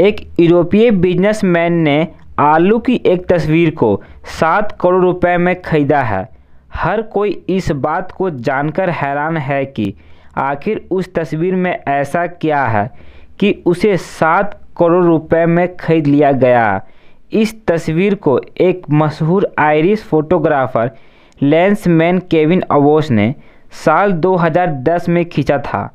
एक यूरोपीय बिजनेसमैन ने आलू की एक तस्वीर को 7 करोड़ रुपए में खरीदा है। हर कोई इस बात को जानकर हैरान है कि आखिर उस तस्वीर में ऐसा क्या है कि उसे 7 करोड़ रुपए में खरीद लिया गया। इस तस्वीर को एक मशहूर आयरिश फोटोग्राफर लेंसमैन केविन अबोश ने साल 2010 में खींचा था।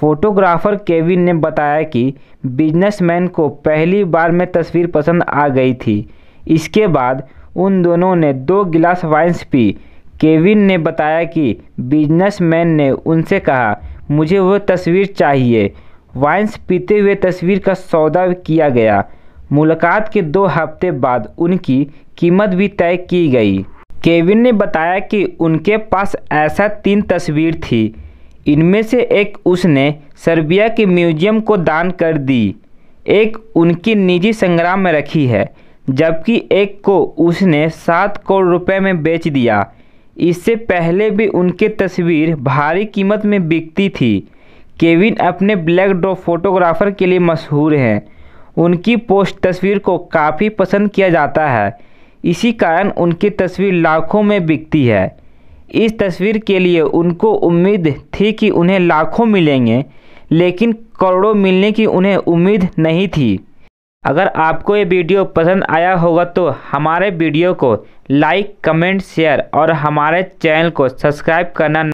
फोटोग्राफर केविन ने बताया कि बिजनेसमैन को पहली बार में तस्वीर पसंद आ गई थी। इसके बाद उन दोनों ने 2 गिलास वाइन्स पी। केविन ने बताया कि बिजनेसमैन ने उनसे कहा, मुझे वो तस्वीर चाहिए। वाइन्स पीते हुए तस्वीर का सौदा किया गया। मुलाकात के 2 हफ्ते बाद उनकी कीमत भी तय की गई। केविन ने बताया कि उनके पास ऐसा 3 तस्वीर थी। इनमें से एक उसने सर्बिया के म्यूजियम को दान कर दी, एक उनकी निजी संग्रह में रखी है, जबकि एक को उसने 7 करोड़ रुपए में बेच दिया। इससे पहले भी उनकी तस्वीर भारी कीमत में बिकती थी। केविन अपने ब्लैक डॉग फोटोग्राफर के लिए मशहूर हैं। उनकी पोस्ट तस्वीर को काफ़ी पसंद किया जाता है, इसी कारण उनकी तस्वीर लाखों में बिकती है। इस तस्वीर के लिए उनको उम्मीद थी कि उन्हें लाखों मिलेंगे, लेकिन करोड़ों मिलने की उन्हें उम्मीद नहीं थी। अगर आपको ये वीडियो पसंद आया होगा तो हमारे वीडियो को लाइक, कमेंट, शेयर और हमारे चैनल को सब्सक्राइब करना